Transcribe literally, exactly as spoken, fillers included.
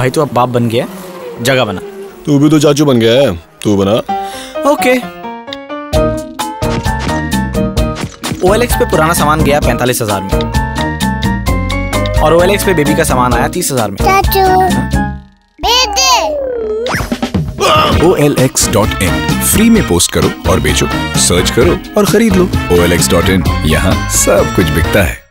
भाई तू अब बाप बन गया, जगह बना। तू भी तो चाचू बन गया है, तू बना। ओके। ओएलएक्स पे पुराना सामान गया पैंतालीस हजार में और ओएलएक्स पे बेबी का सामान आया तीस हजार में। चाचू O L X dot in free में पोस्ट करो और बेचो, सर्च करो और खरीद लो। O L X dot in यहाँ सब कुछ बिकता है।